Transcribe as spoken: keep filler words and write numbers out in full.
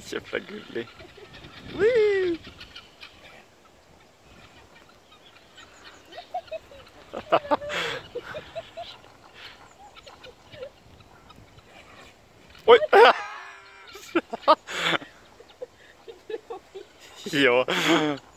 C'est la gueule. Oui. Oui. Ja.